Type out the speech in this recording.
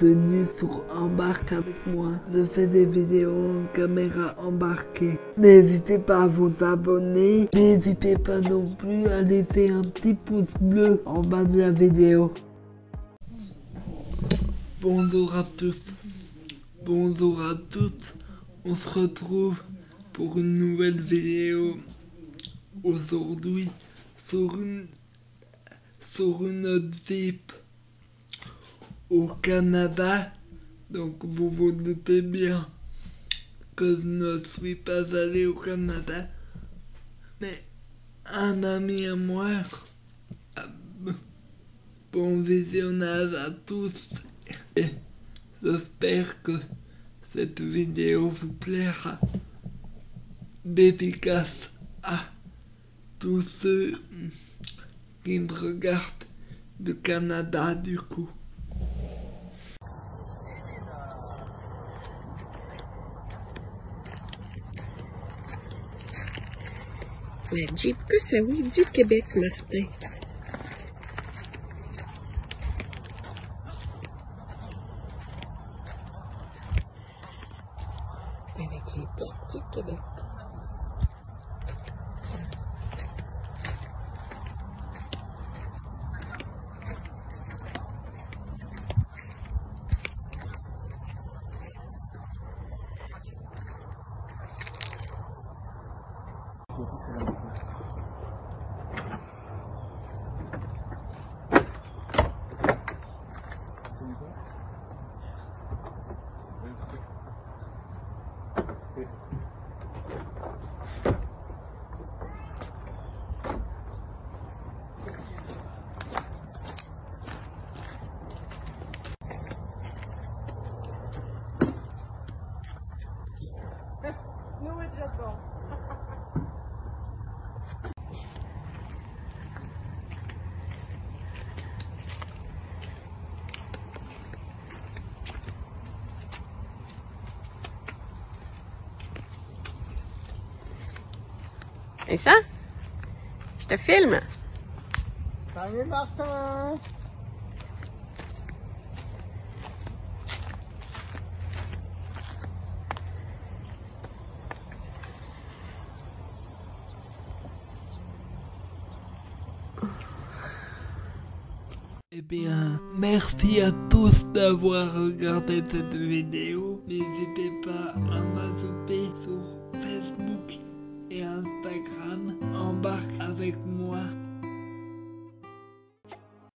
venu sur Embarque avec moi. Je fais des vidéos en caméra embarquée. N'hésitez pas à vous abonner. N'hésitez pas non plus à laisser un petit pouce bleu en bas de la vidéo. Bonjour à tous. Bonjour à toutes. On se retrouve pour une nouvelle vidéo. Aujourd'hui, sur une autre Jeep au Canada, donc vous vous doutez bien que je ne suis pas allé au Canada, mais un ami à moi, bon visionnage à tous, et j'espère que cette vidéo vous plaira, dédicace à tous ceux qui me regardent du Canada du coup. La Jeep, que ça oui, du Québec, Martin. Avec les plaques du Québec. Et ça? Je te filme. Salut Martin! Eh bien, merci à tous d'avoir regardé cette vidéo. N'hésitez pas à m'ajouter sur Facebook et Instagram. Embarque avec moi.